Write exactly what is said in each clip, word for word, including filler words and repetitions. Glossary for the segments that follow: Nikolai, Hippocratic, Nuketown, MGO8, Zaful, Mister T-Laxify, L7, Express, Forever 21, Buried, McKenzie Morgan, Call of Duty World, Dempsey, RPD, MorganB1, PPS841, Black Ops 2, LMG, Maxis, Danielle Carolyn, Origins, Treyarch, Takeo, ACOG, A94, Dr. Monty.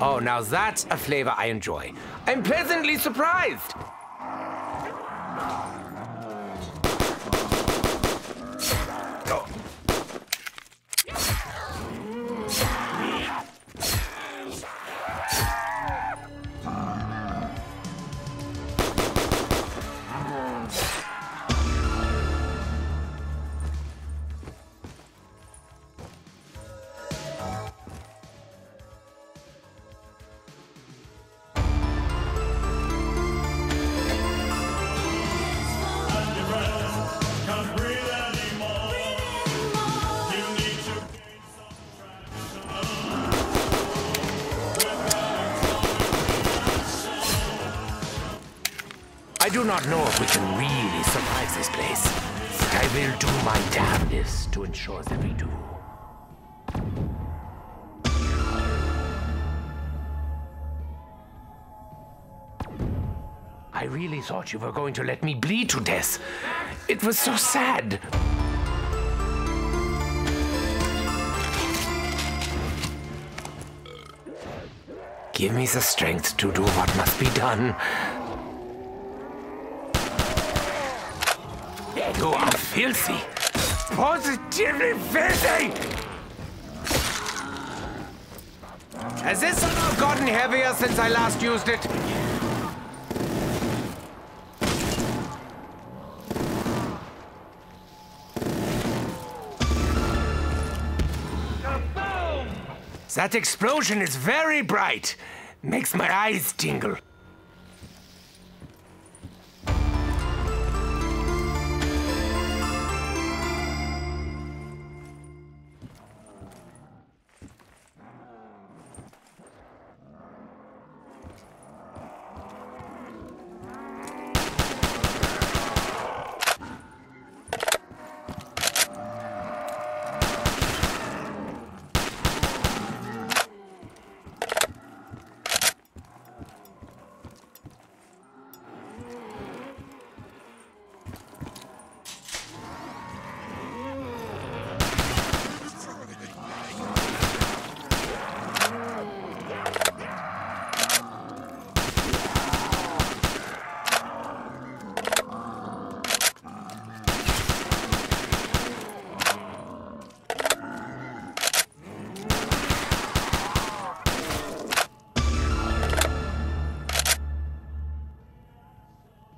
Oh, now that's a flavor I enjoy. I'm pleasantly surprised. Oh. I do not know if we can really survive this place, but I will do my damnedest to ensure that we do. I really thought you were going to let me bleed to death. It was so sad. Give me the strength to do what must be done. You are filthy! Positively filthy! Has this somehow gotten heavier since I last used it? That explosion is very bright. Makes my eyes tingle.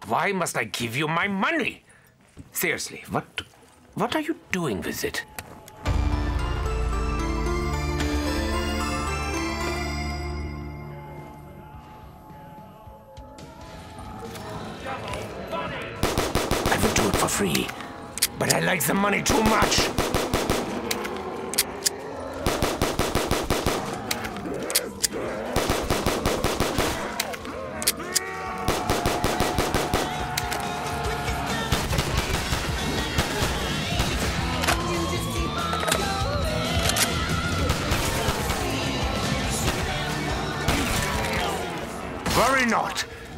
Why must I give you my money? Seriously, what, what are you doing with it? I would do it for free, but I like the money too much.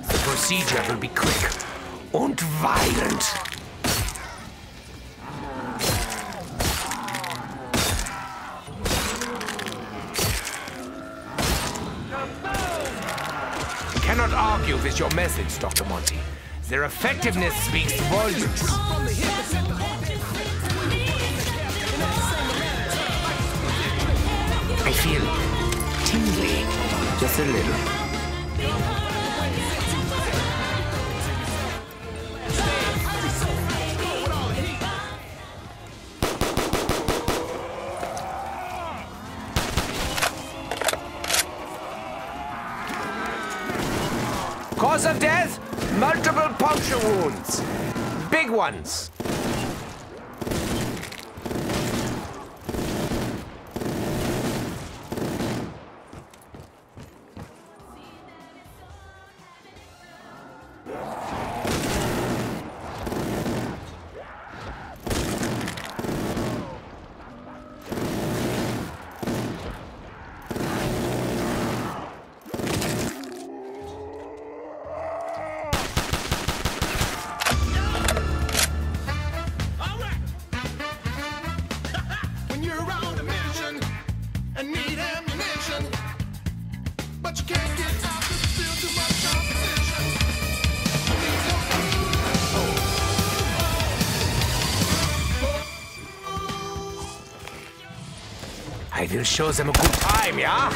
The procedure will be quick and violent. I cannot argue with your message, Doctor Monty. Their effectiveness speaks volumes. I feel tingly, just a little. Cause of death? Multiple puncture wounds. Big ones. I will show them a good time, yeah?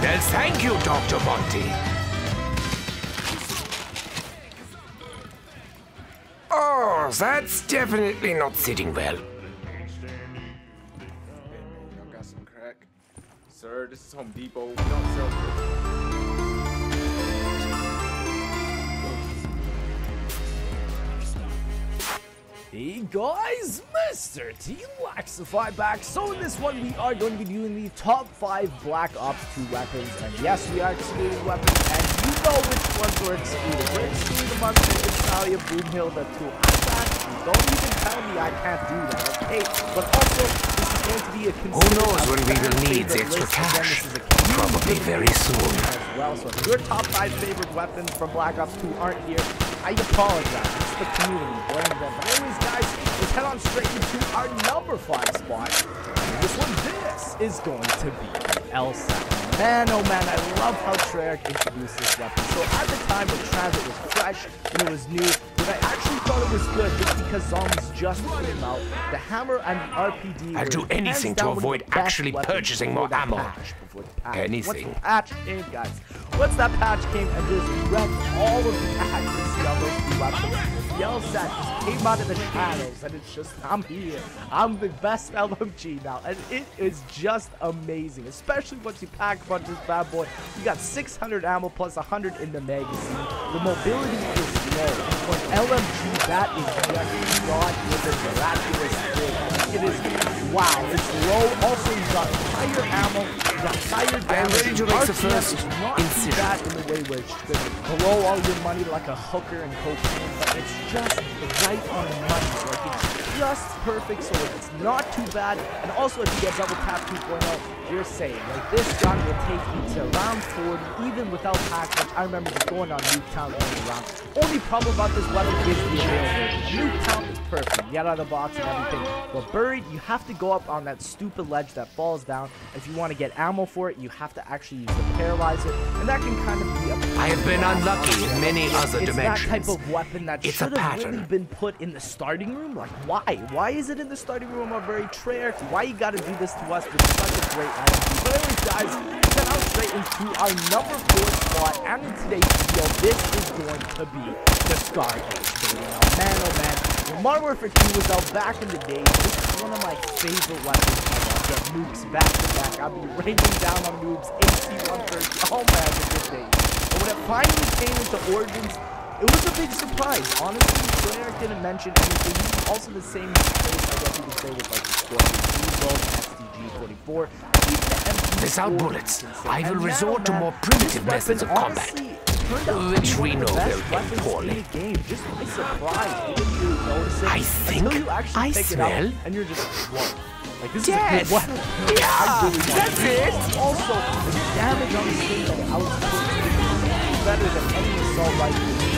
Well, thank you, Doctor Monty. Oh, that's definitely not sitting well. Sir, this is Home Depot. We don't sell this. Hey guys, Mister T-Laxify back. So in this one, we are going to be doing the top five Black Ops two weapons. And yes, we are excluding weapons, and you know which ones we're excluding. We're excluding the monster, Natalia, Broomhill, the two Isaac. You don't even tell me I can't do that, okay? But also, to be a who knows when we will need the extra cash? Probably very soon. As well, so if your top five favorite weapons from Black Ops two aren't here, I apologize. It's the community. Blame them. But anyways, guys, let's head on straight into our number five spot. And this one, this is going to be L seven. Man, oh man, I love how Treyarch introduced this weapon. So at the time when Transit was fresh and it was new, but I actually thought it was good just because zombies just came out. The hammer and the R P D. I'll do anything to avoid actually purchasing more ammo. Patch, patch. Anything. Once the patch came, guys. Once that patch came and just wrecked all of the accuracy on those weapons, the L SAT came out of the shadows and it's just, I'm here. I'm the best L M G now. And it is just amazing. Especially once you pack punch this bad boy. You got six hundred ammo plus one hundred in the magazine. The mobility is low. For L M G, that is just God with a miraculous thing. It is, wow, it's low. Also, you got higher ammo, you got higher damage. I'm ready to make the first is not too bad in the way where it's going to blow all your money like a hooker and cocaine, but it's just right on the money. Like, it's just perfect, so it's not too bad. And also, if you get double tap two point oh, you're saying, like, this gun will take you to around forty, even without pack, which I remember just going on Nuketown all around. Only problem about this weapon is the availability. Nuketown is perfect, yet out of the box and everything. But Buried, you have to go up on that stupid ledge that falls down. If you want to get ammo for it, you have to actually use the paralyzer, and that can kind of be a I have been unlucky in many other it's dimensions. It's that type of weapon that it's should a have really been put in the starting room. Like, why? Why is it in the starting room of Buried, Treyarch? Why you gotta do this to us with such a great L M G? But anyways, guys, we head out straight into our number four spot, and in today's video, this is going to be the Stargate, baby. Now, man, oh man, when Modern Warfare two was out back in the day, this is one of my favorite weapons. I get nukes back to back. I'd be raining down on noobs, A C one thirty, oh man, it's a good day. But when it finally came into Origins, it was a big surprise. Honestly, Treyarch didn't mention anything. He was also the same space I guess you could say with like the Scorpion, World, S D G forty-four. Without bullets, I will resort to more primitive methods of combat. Which we know will end poorly. Game. Just by surprise, you didn't really notice it. I think you I smell. It and you're just whoa. Like this yes. Is a good weapon. Yeah, really that's it. Also, the damage on the stage and output is better than any assault rifle.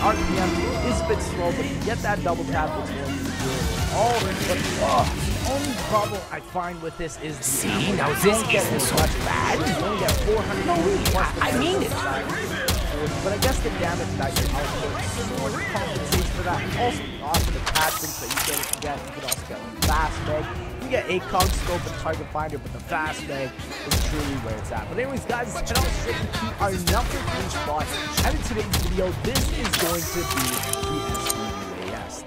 R P M is a bit slow, but you get that double tap. It's really good. All in, but oh. The only problem I find with this is the see, ammo. Now this isn't so much bad. You only get four hundred. No, I, I mean it. But I guess the damage that you output sort of compensates for that. Also, the awesome attachments that you can get. You can also get a fast mag. You get ACOG scope and target finder, but the fast mag is truly where it's at. But anyways, guys, let's head on straight to our number three spot. And in today's video, this is going to be the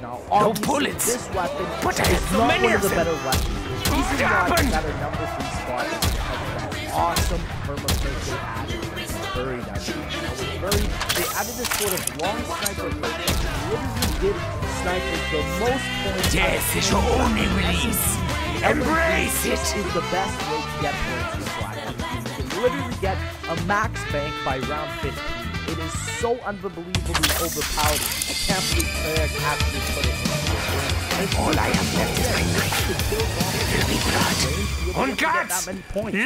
now, no bullets, this weapon, but I have not many one of the better weapons. This is not a better number three spot. That awesome permaculture added Buried. I was Buried. They added this sort of long sniper that literally did sniper the most points. Death is your only release. Embrace it. This is the best way to get points in Black Ops. You can literally get a max bank by round fifteen. It is so unbelievably overpowered. I can't believe Treyarch actually put it in the game. All I have left is my knife. It will be blood. On guard!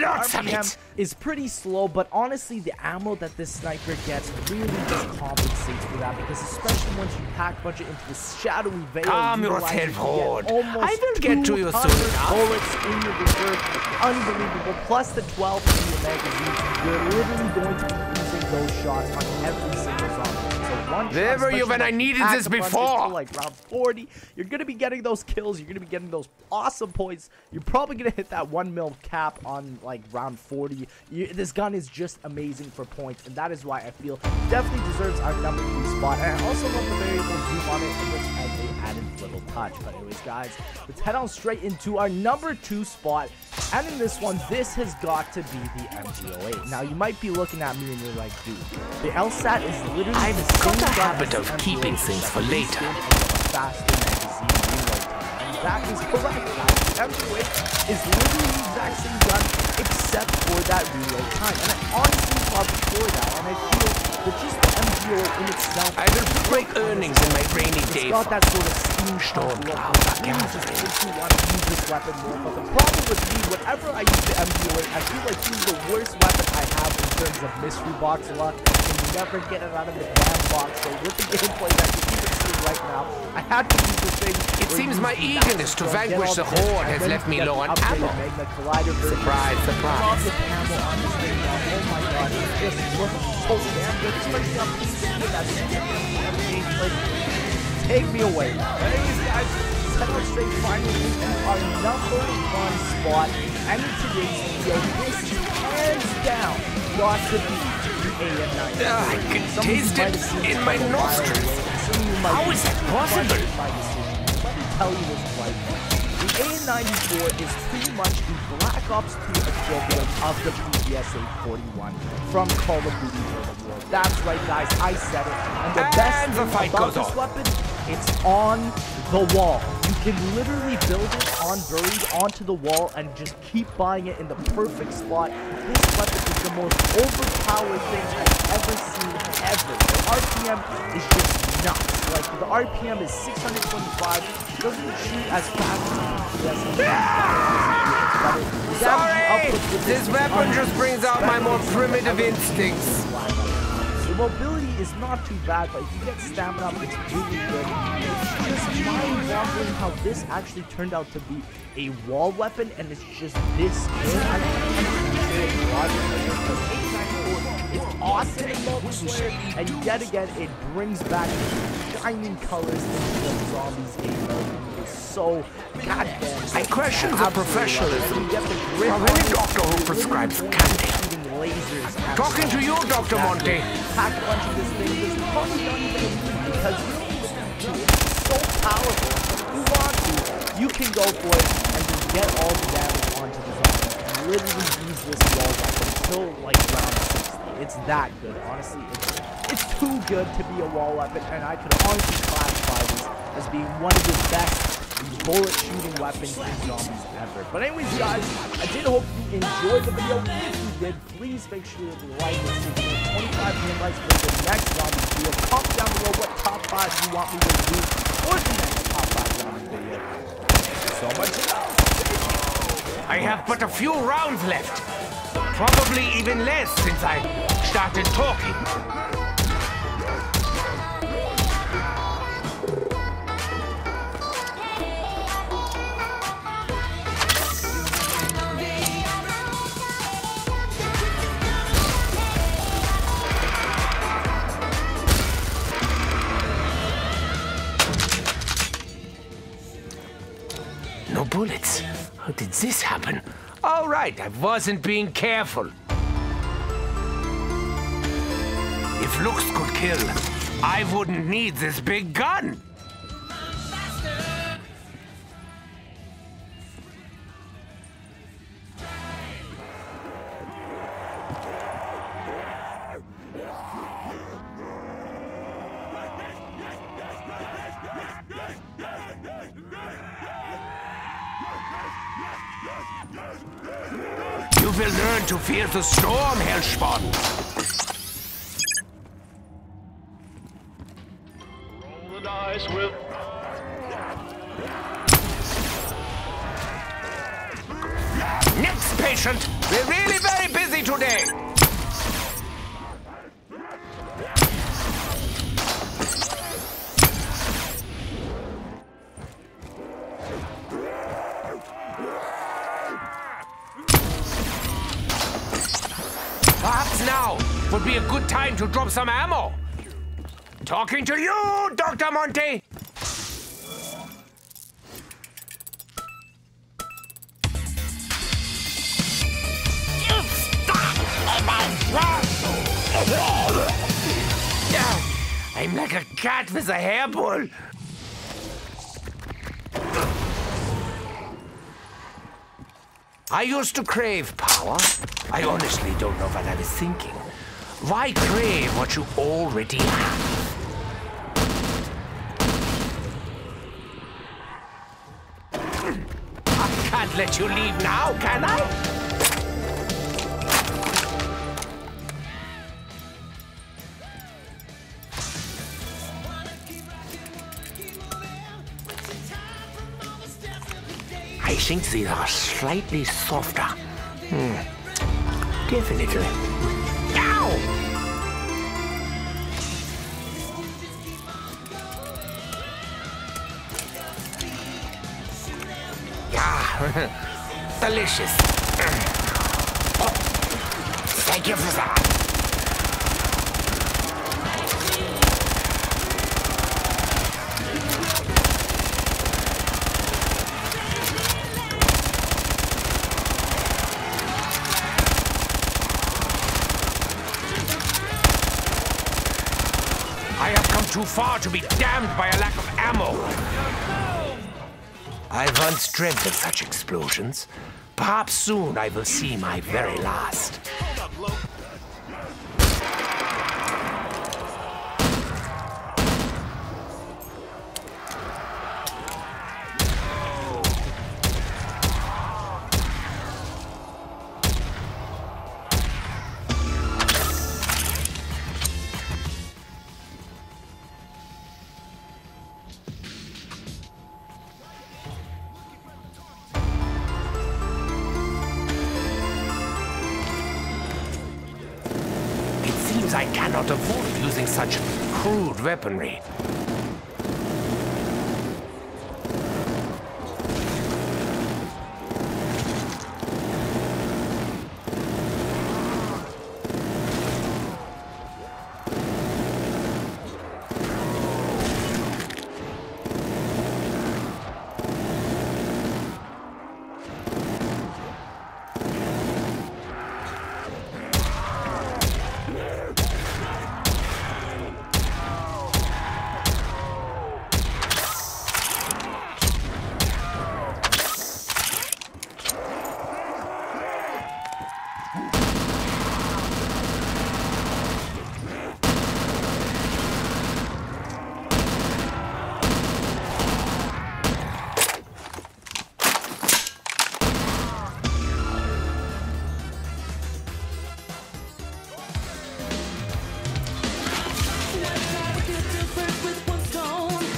Lots of it! Is pretty slow, but honestly, the ammo that this sniper gets really just compensates for that, because especially once you pack budget into this shadowy veil, calm yourself, Horde. I will get to you soon. Bullets in your reserve, unbelievable. Plus the twelve in the magazine, you're literally going to be using those shots on every single zombie. So there were you when I needed this before. Like round forty, you're gonna be getting those kills. You're gonna be getting those awesome points. You're probably gonna hit that one mil cap on like round forty. You, this gun is just amazing for points, and that is why I feel definitely deserves our number three spot. And I also love the variable zoom on it, which has an added little touch. But anyways, guys, let's head on straight into our number two spot. And in this one, this has got to be the M G O eight. Now, you might be looking at me and you're like, dude, the L SAT is literally I've the same got the habit of M G O eight keeping things for later. That is correct, guys. The M G O eight is literally the exact same gun, except for that reload time. And I honestly thought before that, and I feel that just the M G O eight in itself... I will break earnings in my rainy day. It's got that sort of steam storm. Wow, that can just simply want to use this weapon more. But the problem with me, whenever I use the M G O eight, I feel like this is the worst weapon I have in terms of mystery box luck. And you never get it out of the damn box. So with the gameplay that you can see right now, I had to use this thing. It seems my eagerness to vanquish the Horde has left me low on ammo. Surprise, surprise. Oh my god, it just looks so damn good. Especially on P C with that shit. Take me away. Anyways, guys, set our straight finally into our number one spot. And in today's video, this is hands down got to be the A M ninety-four. I can taste it in my nostrils. How is that possible? Tell you this right now. The A ninety-four is pretty much the Black Ops two equivalent of the P P S eight forty-one from Call of Duty World. That's right, guys, I said it. And the and best the fight thing about this on. weapon, it's on the wall. You can literally build it on Buried onto the wall and just keep buying it in the perfect spot. This weapon is the most overpowered thing I've ever seen, ever. The R P M is just nuts. Like, the R P M is six hundred twenty-five, doesn't shoot as fast as the P P S eight. Yeah! Sorry! This weapon just brings out my more primitive instincts. The mobility is not too bad, but if you get stamina, it's really good. It's just mind-boggling how this actually turned out to be a wall weapon, and it's just this good. I can't even say it. It's awesome, and yet again, it brings back shining colors in the zombies game. It's so goddamn. I question the professionalism from any doctor who prescribes candy. Lasers, talking to you, Doctor Monty. Pack a bunch of this thing is probably not even a move because you do it. It's so powerful. If you want to, you can go for it and just get all the damage onto the zombie and literally use this wall weapon until like round sixty. It's that good. Honestly, it's it's too good to be a wall weapon, and I could honestly classify this as being one of the best bullet shooting weapons and zombies ever. But anyways, guys, I did hope you enjoyed the video. If you did, please make sure to like this video. twenty-five million likes for the next zombie video. Comment down below what top five you want me to do or the next top five zombie video. So much love. I have but a few rounds left. Probably even less since I started talking. No bullets. How did this happen? All right, I wasn't being careful. If looks could kill, I wouldn't need this big gun. You will learn to fear the storm, Hellspawn! Roll the dice with... Next patient. We're really very busy today. Perhaps now would be a good time to drop some ammo. Talking to you, Doctor Monty. I'm like a cat with a hairball. I used to crave power. I honestly don't know what I was thinking. Why crave what you already have? I can't let you leave now, can I? I think these are slightly softer. Hmm. Definitely. Ow! Ah, delicious. Oh, thank you for that. Too far to be damned by a lack of ammo. I once dreamt of such explosions. Perhaps soon I will see my very last. I cannot avoid using such crude weaponry.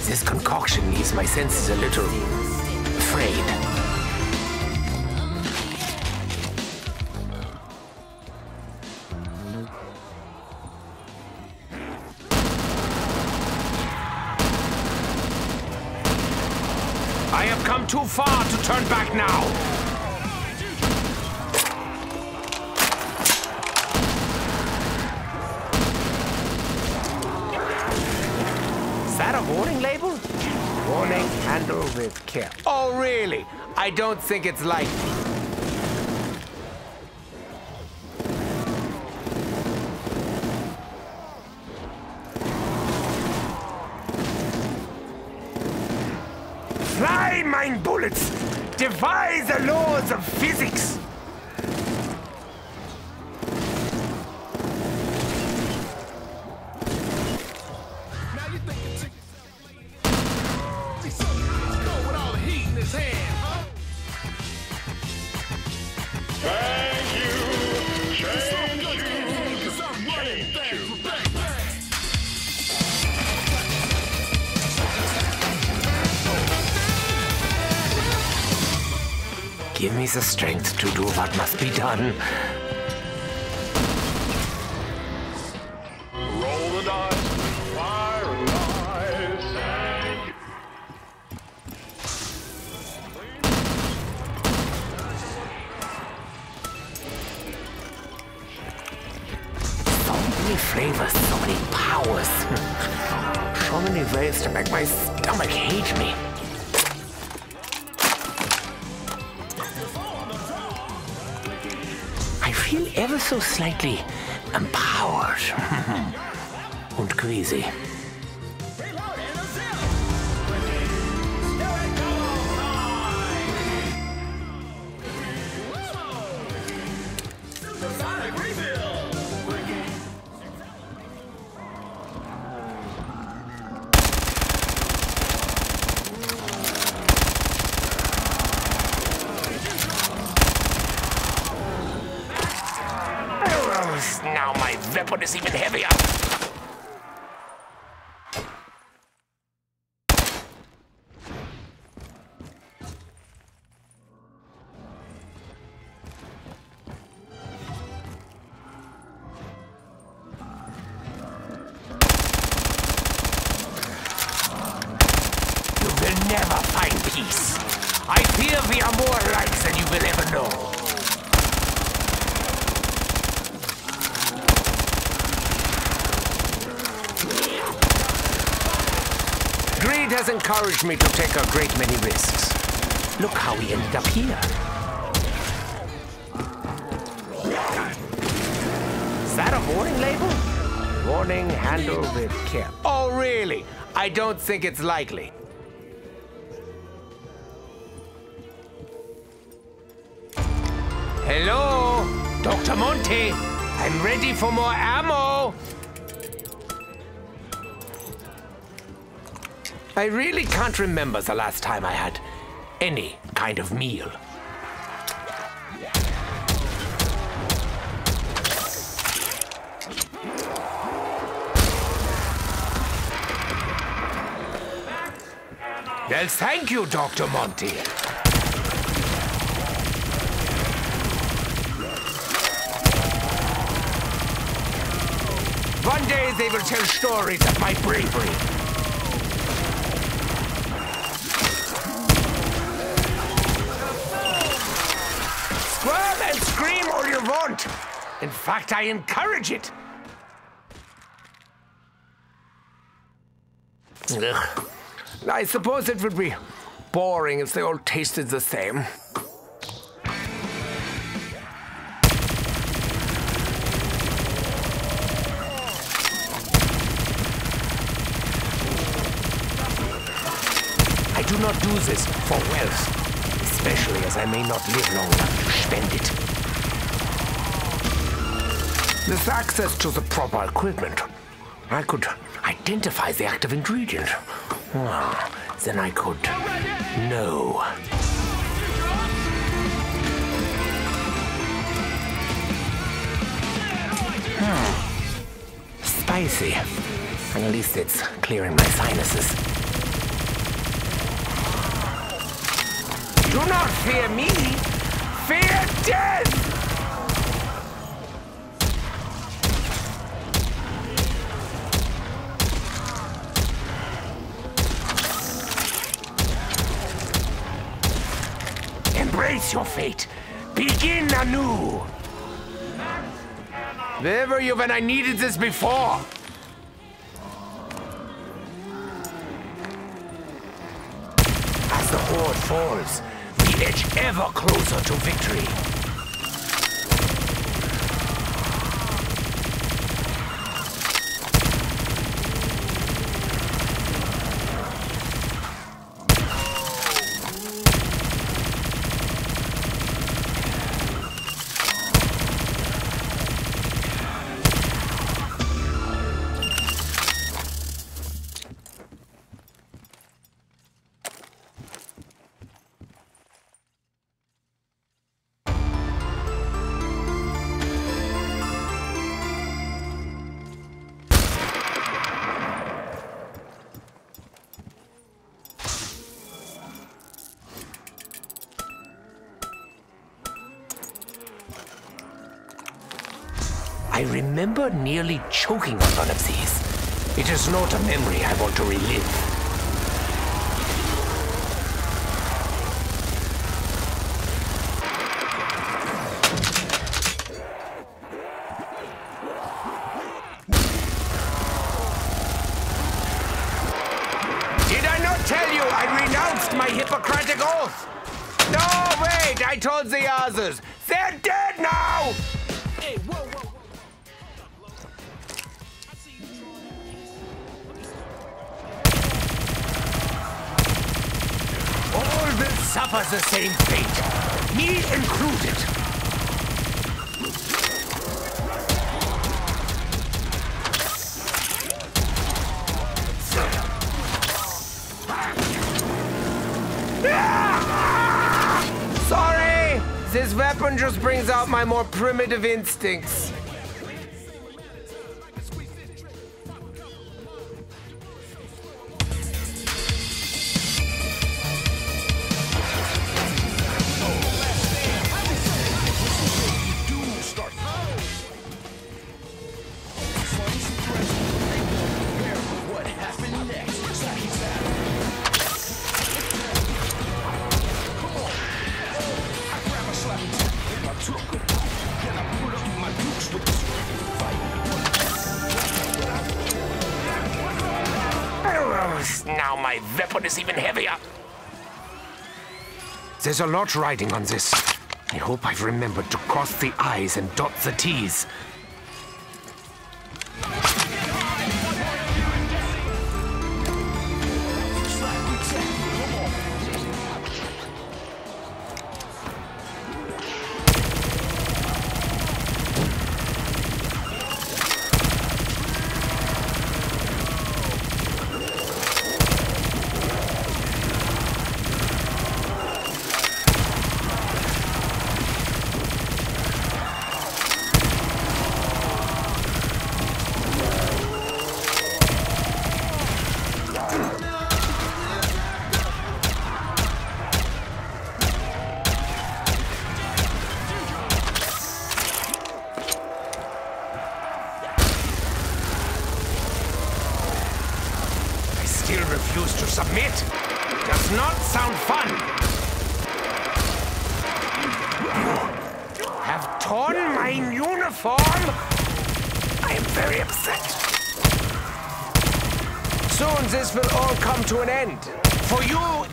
This concoction leaves my senses a little frayed. I have come too far to turn back now. With care. Oh, really? I don't think it's likely. Fly, mine bullets! Devise the laws of physics! Give me the strength to do what must be done. Roll the dice, fire and dice. So many flavors, so many powers. So many ways to make my stomach hate me. Ever so slightly empowered and queasy. Encouraged me to take a great many risks. Look how we ended up here. Is that a warning label? Warning, handle with care. Oh, really? I don't think it's likely. Hello, Doctor Monty. I'm ready for more ammo. I really can't remember the last time I had any kind of meal. Well, thank you, Doctor Monty. One day they will tell stories of my bravery. Want. In fact, I encourage it. Ugh. I suppose it would be boring if they all tasted the same. I do not do this for wealth, especially as I may not live long enough to spend it. With access to the proper equipment, I could identify the active ingredient. Well, then I could know. Hmm. Spicy. At least it's clearing my sinuses. Do not fear me. Fear death! Embrace your fate. Begin anew. Where were you when I needed this before? As the horde falls, we edge ever closer to victory. I remember nearly choking on one of these. It is not a memory I want to relive. My more primitive instincts. There's a lot riding on this. I hope I've remembered to cross the I's and dot the T's.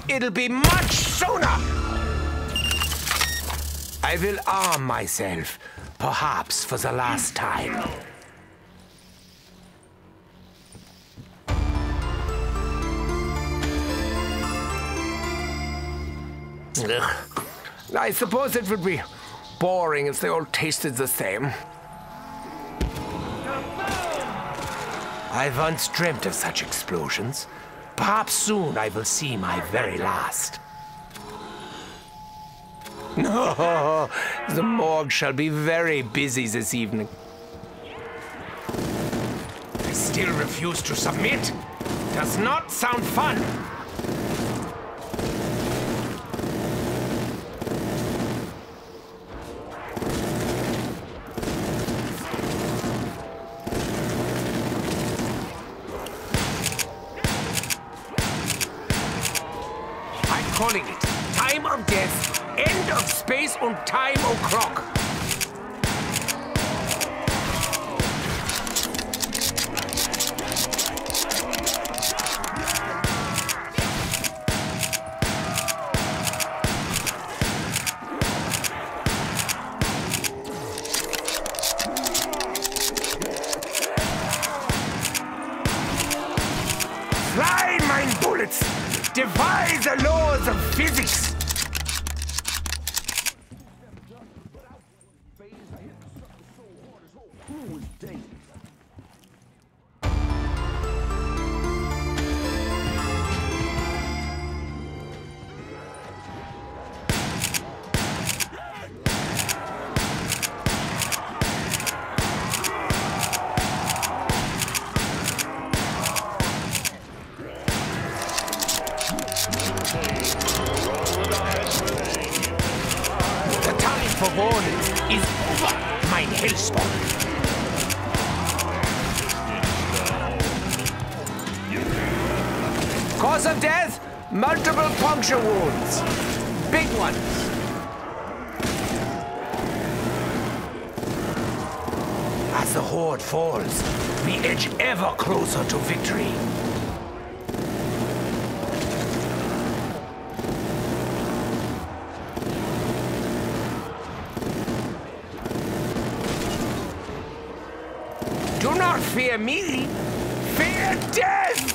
It'll be much sooner! I will arm myself, perhaps for the last time. Ugh. I suppose it would be boring if they all tasted the same. I once dreamt of such explosions. Perhaps soon I will see my very last. No, the morgue shall be very busy this evening. I still refuse to submit. Does not sound fun. Time o'clock. Fly, mine bullets. Devise the laws of physics. The time for warnings is over, mein Hellspawn. Cause of death? Multiple puncture wounds. Big ones. As the horde falls, we edge ever closer to victory. Do not fear me, fear death!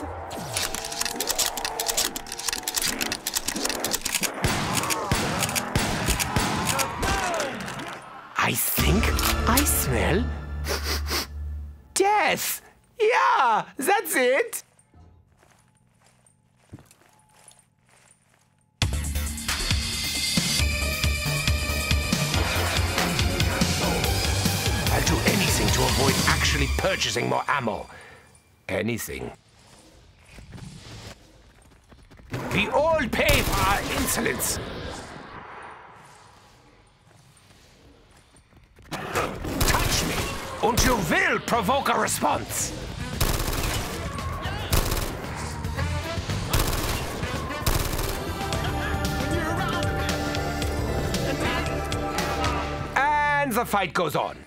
I think I smell death! Yeah, that's it! I'll do anything to avoid actually purchasing more ammo. Anything. We all pay for our insolence. Touch me, and you will provoke a response. And the fight goes on.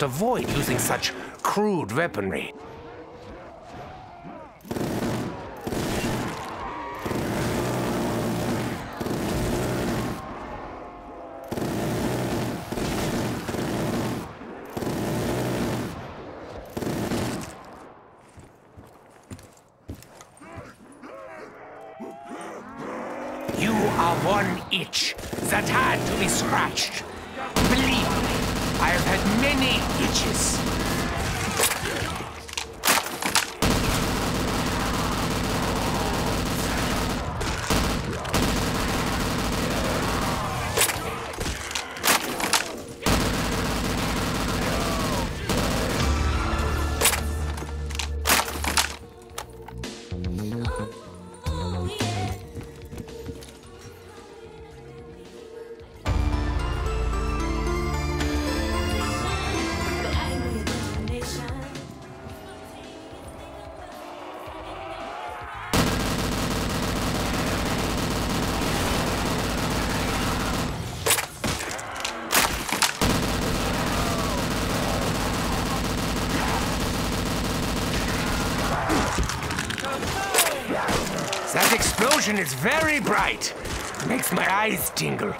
Avoid using such crude weaponry. You are one itch that had to be scratched. Believe me. I have had many itches. It's very bright. Makes my eyes tingle.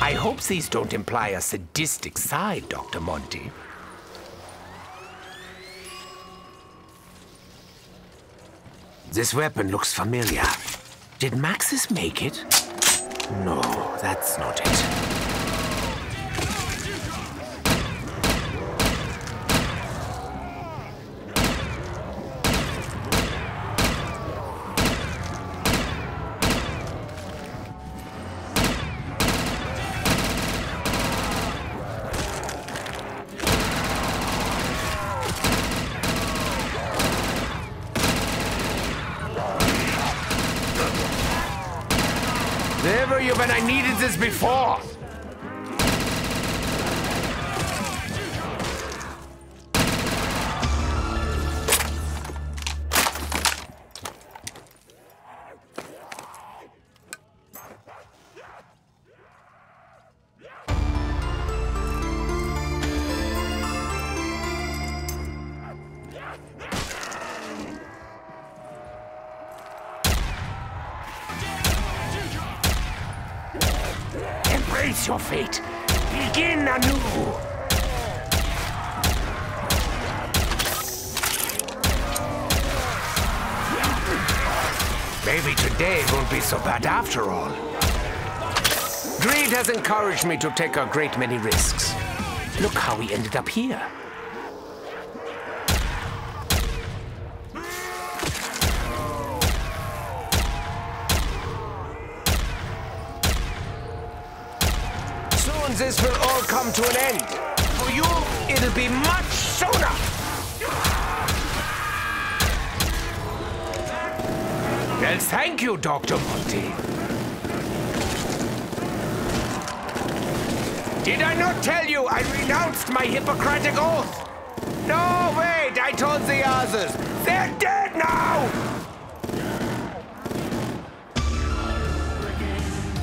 I hope these don't imply a sadistic side, Doctor Monty. This weapon looks familiar. Did Maxis make it? No, that's not it. When I needed this before. Your fate. Begin anew. Maybe today won't be so bad after all. Greed has encouraged me to take a great many risks. Look how we ended up here. Soon this will all come to an end. For you, it'll be much sooner. Well, thank you, Doctor Monty. Did I not tell you I renounced my Hippocratic oath? No, wait, I told the others. They're dead now!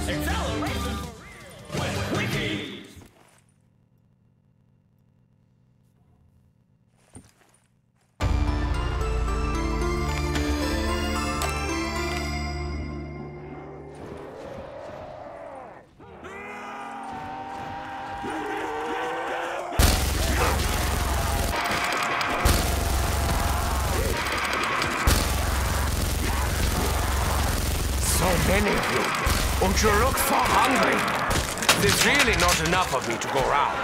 Acceleration with Wiki! You look so hungry. There's really not enough of me to go round.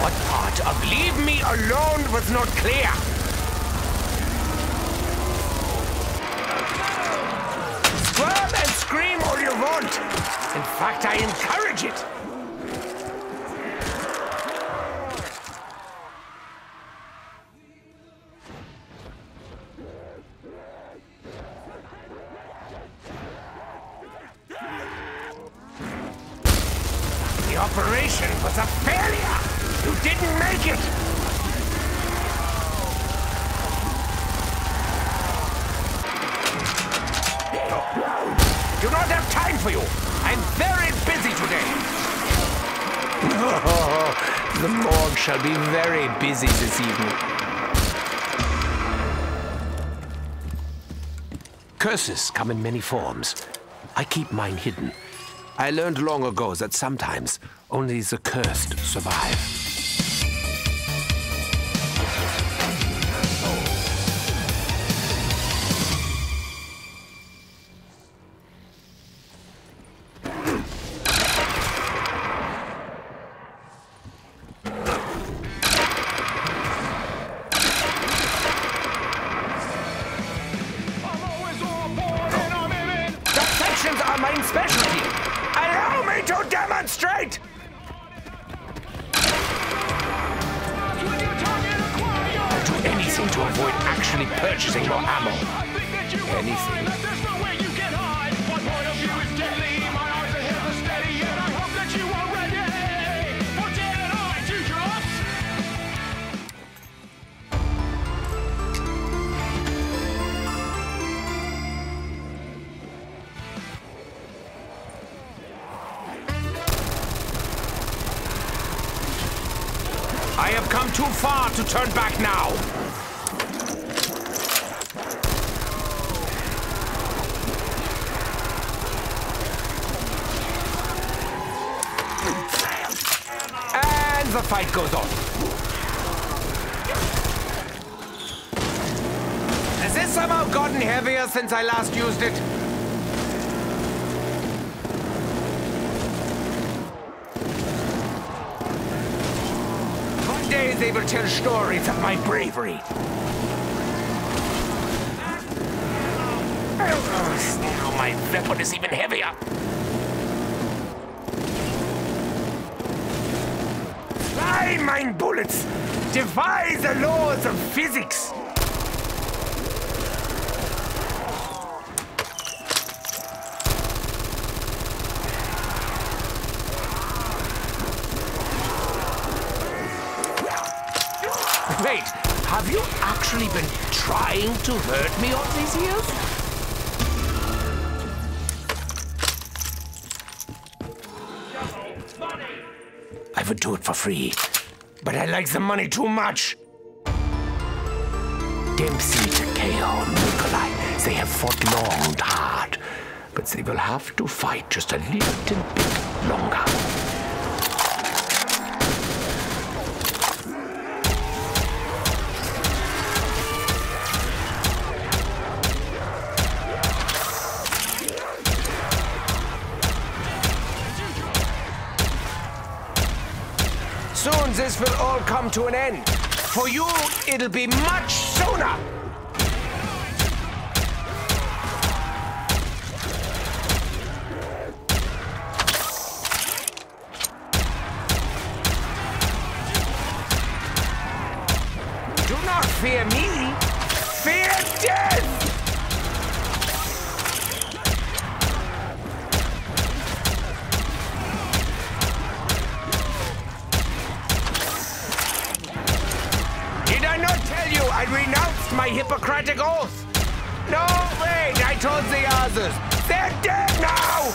What part of leave me alone was not clear? Scream all you want. In fact, I encourage it. The operation was a failure. You didn't make it. Do not have time for you! I'm very busy today! Oh, the morgue shall be very busy this evening. Curses come in many forms. I keep mine hidden. I learned long ago that sometimes only the cursed survive. Turn back now! And the fight goes on. Has this somehow gotten heavier since I last used it? They will tell stories of my bravery. Oh, now my weapon is even heavier. Fly mine bullets! Defy the laws of physics! Wait, have you actually been trying to hurt me all these years? I would do it for free, but I like the money too much. Dempsey, Takeo, Nikolai, they have fought long and hard. but they will have to fight just a little bit longer. Soon this will all come to an end. For you, it'll be much sooner. Do not fear me, fear death! I renounced my Hippocratic oath! No, wait! I told the others! They're dead now!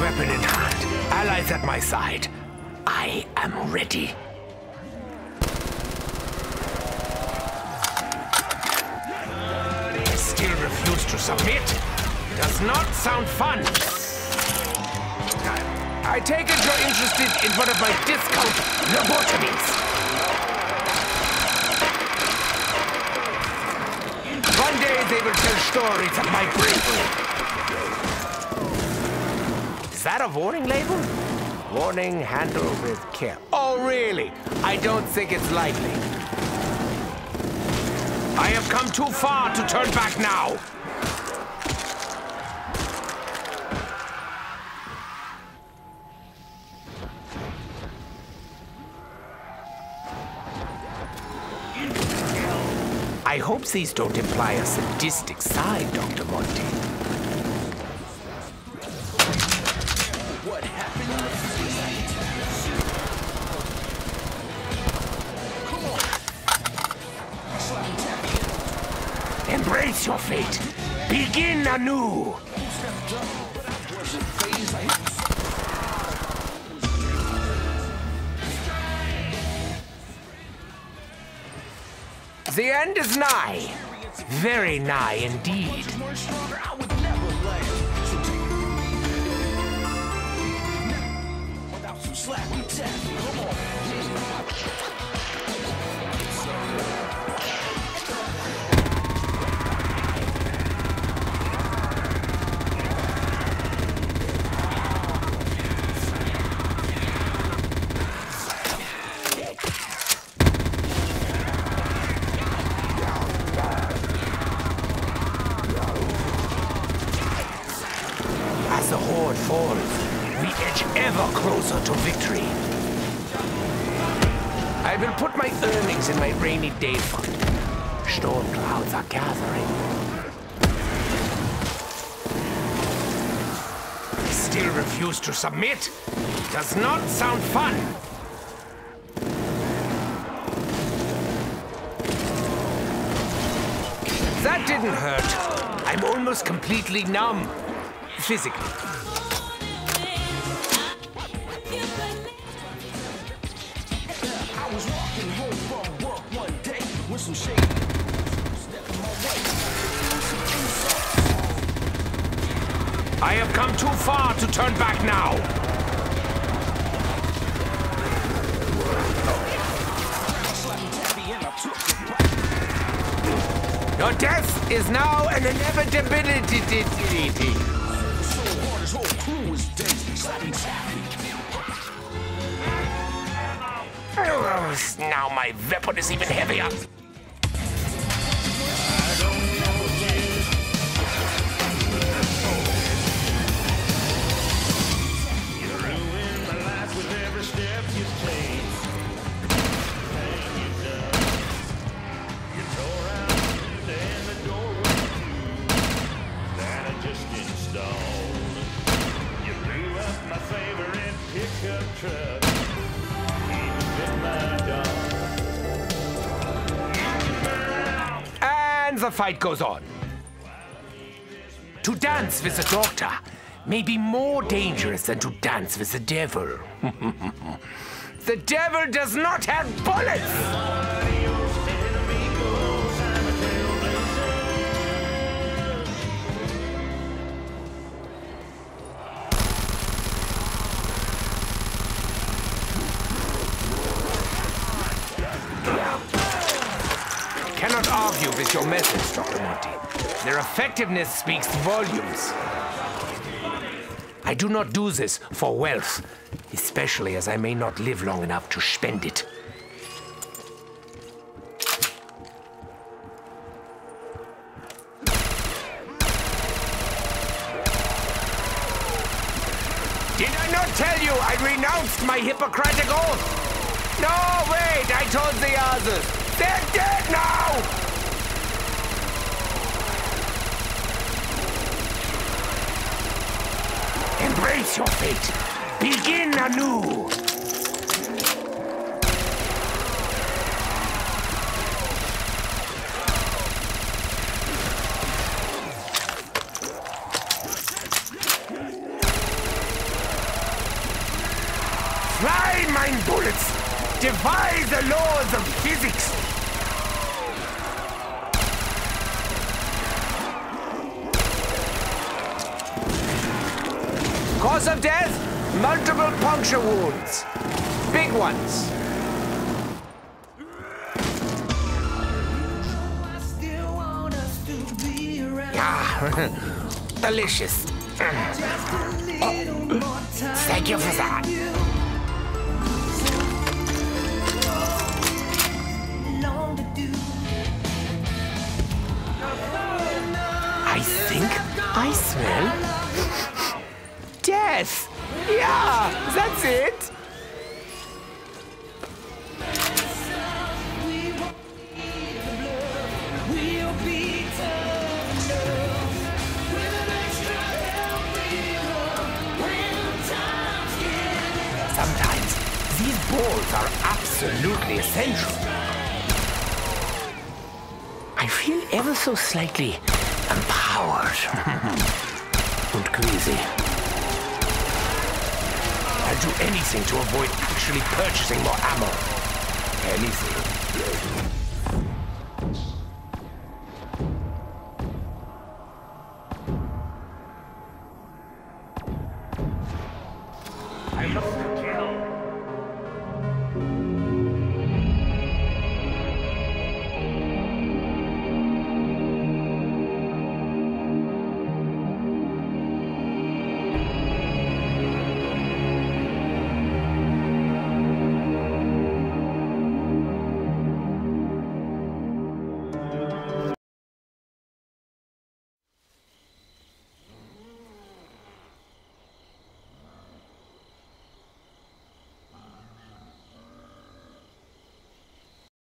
Weapon in hand, allies at my side. I am ready. Refuse to submit does not sound fun. I take it you're interested in one of my discount lobotomies. One day they will tell stories of my bravery. Is that a warning label? Warning, handle with care. Oh, really? I don't think it's likely. I have come too far to turn back now! I hope these don't imply a sadistic side, Doctor Monty. What happened? Embrace your fate. Begin anew. The end is nigh. Very nigh indeed. Day fund. Storm clouds are gathering. Still refuse to submit? Does not sound fun. That didn't hurt. I'm almost completely numb. Physically. I have come too far to turn back now. Your death is now an inevitability. Now my weapon is even heavier. The fight goes on. To dance with the doctor may be more dangerous than to dance with the devil. The devil does not have bullets! Argue with your message, Doctor Monty. Their effectiveness speaks volumes. I do not do this for wealth, especially as I may not live long enough to spend it. Did I not tell you I renounced my Hippocratic oath? No, wait, I told the others. They're dead now! Embrace your fate. Begin anew. Fly, mine bullets. Defy the laws of physics. Cause of death? Multiple puncture wounds. Big ones. Yeah. Delicious. Oh. Thank you for that. I think I smell... Death! Yeah! That's it! Sometimes, these balls are absolutely essential. I feel ever so slightly empowered. And queasy. I'd do anything to avoid actually purchasing more ammo. Anything.